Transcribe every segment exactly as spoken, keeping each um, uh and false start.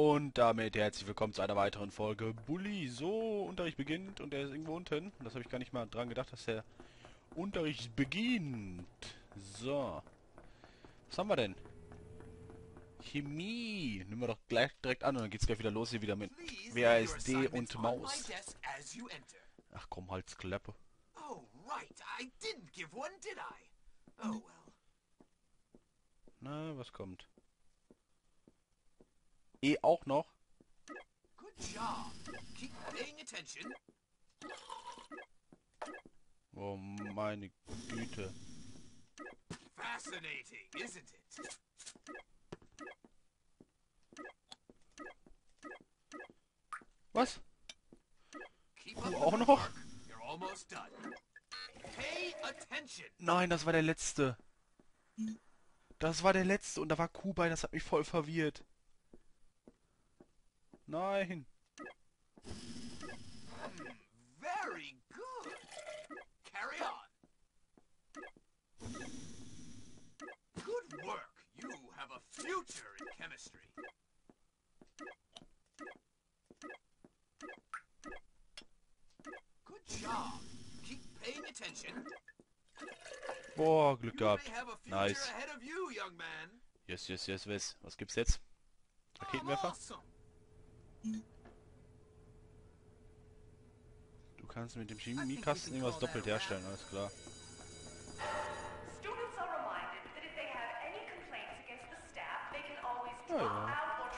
Und damit herzlich willkommen zu einer weiteren Folge Bully. So, Unterricht beginnt und er ist irgendwo unten. Das habe ich gar nicht mal dran gedacht, dass der Unterricht beginnt. So. Was haben wir denn? Chemie. Nehmen wir doch gleich direkt an und dann geht's gleich wieder los hier wieder mit W A S D und Maus. Ach komm, Halsklappe. Na, was kommt? Eh auch noch. Oh meine Güte. Was? Du auch noch? Nein, das war der letzte. Das war der letzte und da war Kuh bei, das hat mich voll verwirrt. Nein. Very good. Carry on. Good work. You have a future in chemistry. Good job. Keep paying attention. Boah, Glück gehabt. Nice. Yes, yes, yes, yes. Was gibt's jetzt? Raketenwerfer? Du kannst mit dem Chemiekasten irgendwas doppelt herstellen, alles klar. Ja, ja.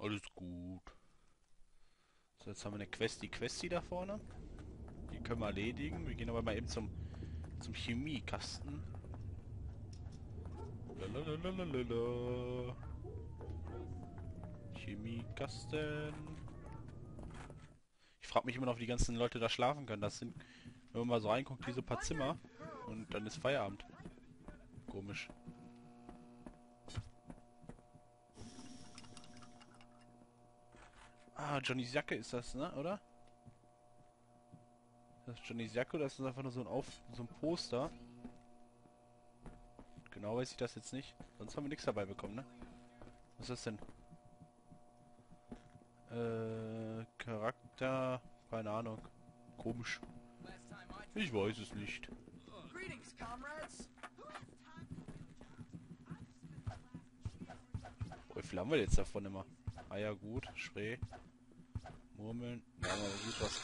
Alles gut. So, jetzt haben wir eine Quest, die Questi da vorne. Die können wir erledigen. Wir gehen aber mal eben zum, zum Chemiekasten. Lalalalalalala. Chemiekasten. Ich frage mich immer noch, wie die ganzen Leute da schlafen können. Das sind, wenn man mal so reinguckt, diese paar Zimmer und dann ist Feierabend. Komisch. Ah, Johnnys Jacke ist das, ne? Oder? Das ist Johnnys Jacke, das ist einfach nur so ein Auf, so ein Poster. Genau weiß ich das jetzt nicht. Sonst haben wir nichts dabei bekommen, ne? Was ist das denn? Äh, Charakter, keine Ahnung. Komisch. Ich weiß es nicht. Oh, wie viel haben wir jetzt davon immer? Ah ja, gut, Spray. Murmeln. Ja, aber gut was.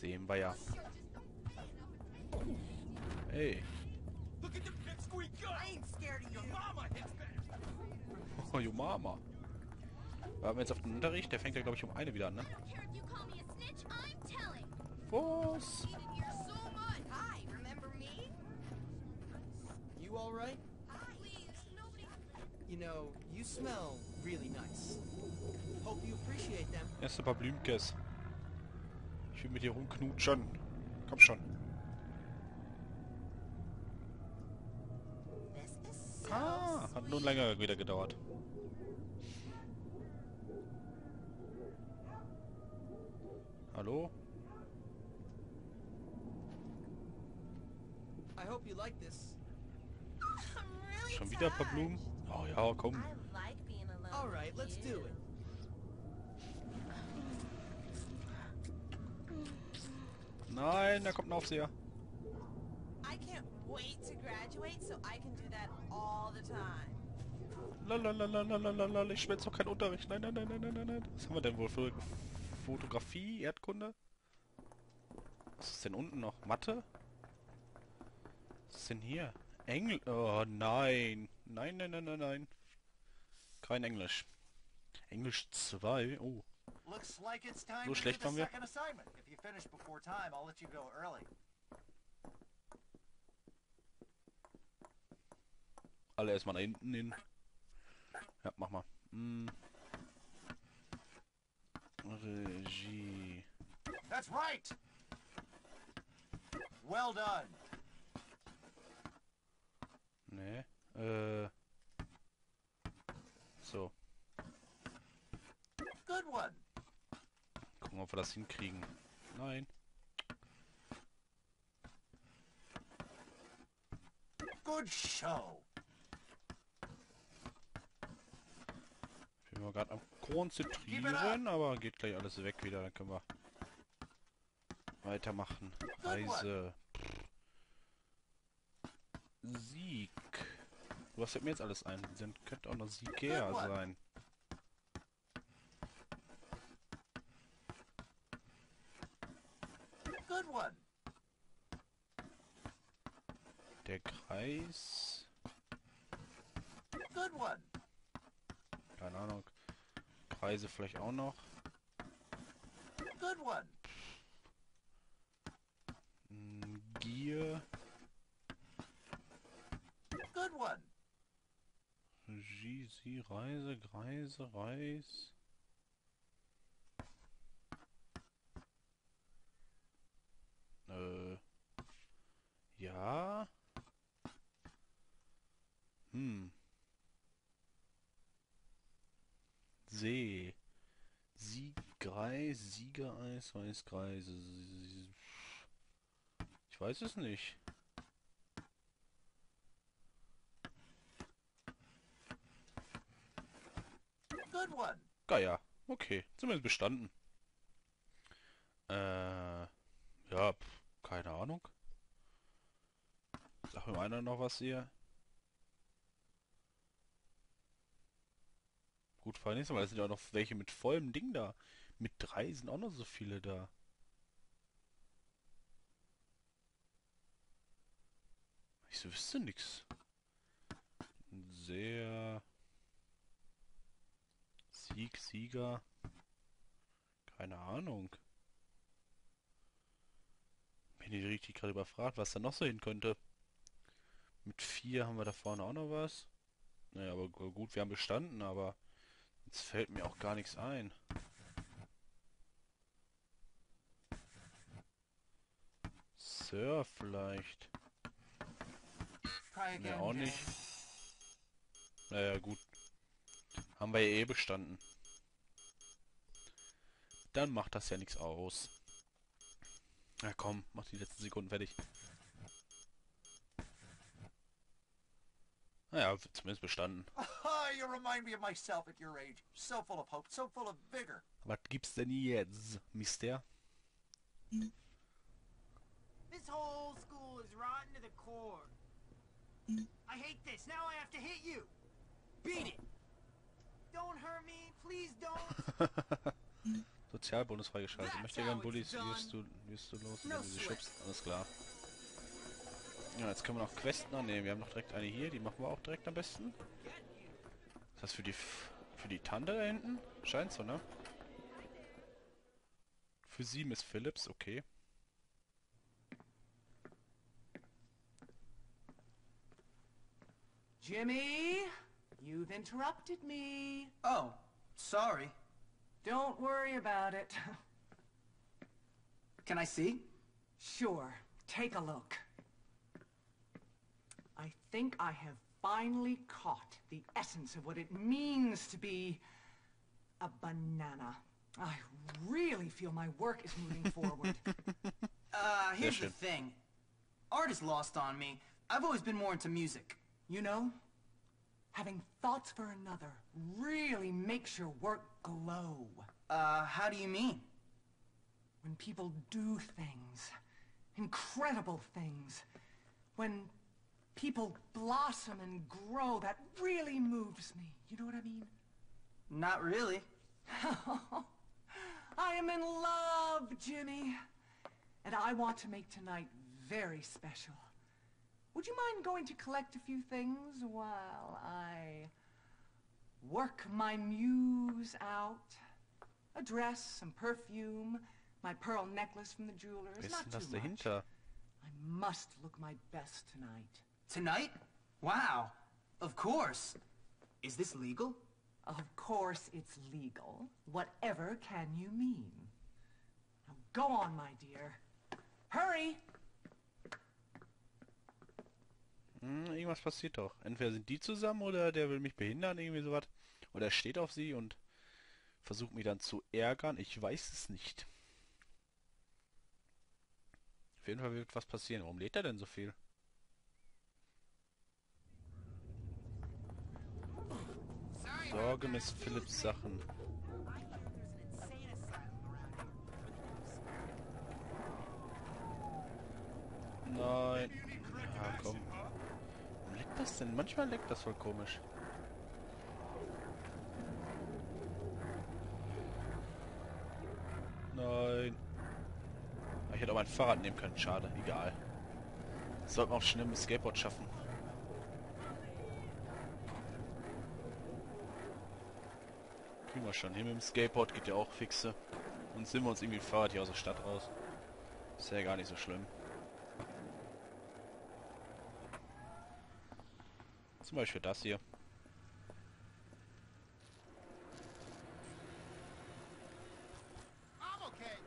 Sehen wir ja. Ey. Oh, your mama. Wir haben jetzt auf den Unterricht, der fängt ja glaube ich um eine wieder an, ne? Was? You all right? You know, you smell really nice. Hope you appreciate them. Erst ein paar Blümkes. Ich will mit dir rumknutschen. Komm schon. Ah, hat nun länger wieder gedauert. Hallo? Schon wieder ein paar Blumen? Oh ja, komm. Nein, da kommt ein Aufseher. Lalalalalalala, ich will jetzt noch keinen Unterricht. Nein, nein, nein, nein, nein, nein. Was haben wir denn wohl für Fotografie, Erdkunde? Was ist denn unten noch? Mathe? Was ist denn hier? Engl... Oh nein. Nein, nein, nein, nein, nein. Kein Englisch. Englisch zwei? Oh. So schlecht waren wir. Alle erstmal da hinten hin. Ja, mach mal. Mm. Regie. That's right. Well done. Nee. Äh. So. Good one. Gucken wir, ob wir das hinkriegen. Nein. Good show. wir gerade am Konzentrieren, aber geht gleich alles weg wieder. Dann können wir weitermachen. Reise. Sieg. Was fällt mir jetzt alles ein? Dann könnte auch noch Sieger sein. Der Kreis. Keine Ahnung. Kreise vielleicht auch noch. Gier. Regie, Sie, Reise, Kreise, Reis. Äh. Ja. Hm. See. Siegreis, Siegereis, Weißkreis. Ich weiß es nicht. Geier. Okay. Zumindest bestanden. Äh. Ja, pf, keine Ahnung. Sag mir einer noch was hier. Gut, vor allem, weil es sind ja auch noch welche mit vollem Ding da. Mit drei sind auch noch so viele da. Ich wüsste nichts. Sehr... Sieg, Sieger. Keine Ahnung. Bin ich richtig gerade überfragt, was da noch so hin könnte. Mit vier haben wir da vorne auch noch was. Naja, aber gut, wir haben bestanden, aber... Jetzt fällt mir auch gar nichts ein. Surf vielleicht. Ne, auch nicht. Naja, gut. Haben wir ja eh bestanden. Dann macht das ja nichts aus. Na komm, mach die letzten Sekunden fertig. Naja, zumindest bestanden. Was gibt's denn jetzt, Mister? This whole school is rotten to the core. I hate this. Now I have to hit you. Beat it. Don't hurt me, please don't. Sozialbonus freigeschaltet. Ich möchte gern Bullies. Wirst du, wirst du los, wenn du sie schubst. Alles klar. Ja, jetzt können wir noch Questen annehmen. Wir haben noch direkt eine hier. Die machen wir auch direkt am besten. Ist das für die F für die Tante da hinten? Scheint so, ne? Für sie, Miss Phillips. Okay. Jimmy, you've interrupted me. Oh, sorry. Don't worry about it. Can I see? Sure. Take a look. I think I have finally caught the essence of what it means to be a banana. I really feel my work is moving forward. uh, here's the thing. Art is lost on me. I've always been more into music. You know, having thoughts for another really makes your work glow. Uh, how do you mean? When people do things, incredible things, when people blossom and grow, that really moves me. You know what I mean? Not really. I am in love, Jimmy. And I want to make tonight very special. Would you mind going to collect a few things while I work my muse out? A dress, some perfume, my pearl necklace from the jeweler. It's not too much. I must look my best tonight. Tonight? Wow. Of course. Is this legal? Of course it's legal. Whatever can you mean? Now go on, my dear. Hurry! Hm, irgendwas passiert doch. Entweder sind die zusammen oder der will mich behindern, irgendwie sowas. Oder er steht auf sie und versucht mich dann zu ärgern. Ich weiß es nicht. Auf jeden Fall wird was passieren. Warum lädt er denn so viel? So, besorge Miss Phillips Sachen. Nein. Ja, komm. Warum leckt das denn? Manchmal leckt das voll komisch. Nein. Ich hätte auch mein Fahrrad nehmen können. Schade. Egal. Das sollten wir auch schnell mit dem Skateboard schaffen. Kriegen wir schon hin mit dem Skateboard. Geht ja auch fixe. Und sind wir uns irgendwie ein Fahrrad hier aus der Stadt raus. Ist ja gar nicht so schlimm. Zum Beispiel das hier.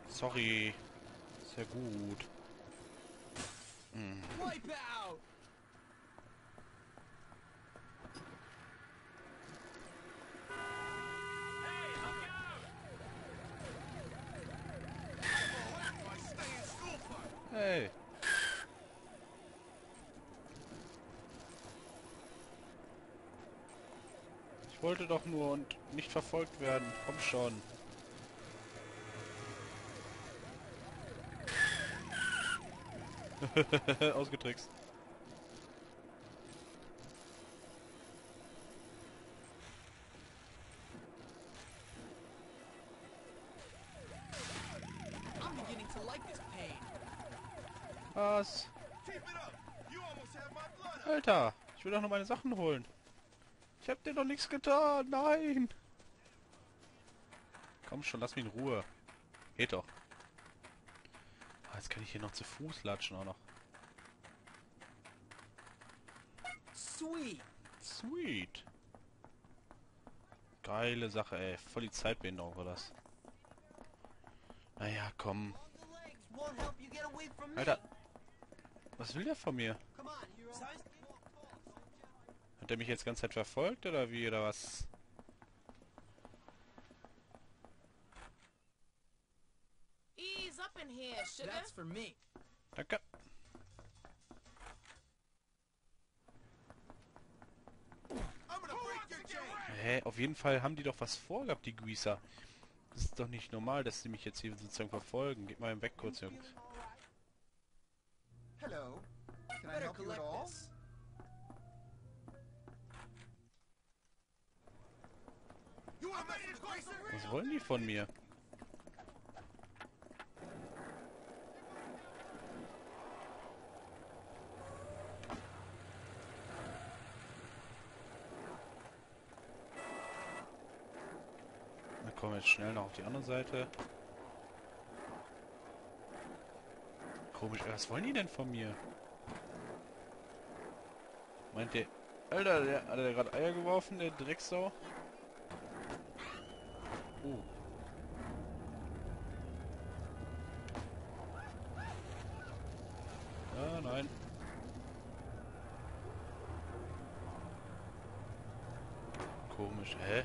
Sorry. Sehr gut. Hm. Hey. Ich wollte doch nur und nicht verfolgt werden. Komm schon. Ausgetrickst. Was? Alter, ich will doch nur meine Sachen holen. Ich hab dir doch nichts getan. Nein. Komm schon, lass mich in Ruhe. Geht doch. Jetzt kann ich hier noch zu Fuß latschen auch noch. Sweet. Sweet. Geile Sache, ey. Voll die Zeitbehinderung war das. Naja, komm. Alter. Was will der von mir? Hat der mich jetzt die ganze Zeit verfolgt oder wie oder was? That's for me. Danke. Hä, auf jeden Fall haben die doch was vorgehabt, die Gießer. Das ist doch nicht normal, dass sie mich jetzt hier sozusagen verfolgen. Geht mal weg kurz, Jungs. Hello. Can I help you at all? Was wollen die von mir? Kommen wir jetzt schnell noch auf die andere Seite. Komisch, was wollen die denn von mir? Meint der... Alter, der hat der gerade Eier geworfen, der Drecksau. Oh. Ah, nein. Komisch, hä?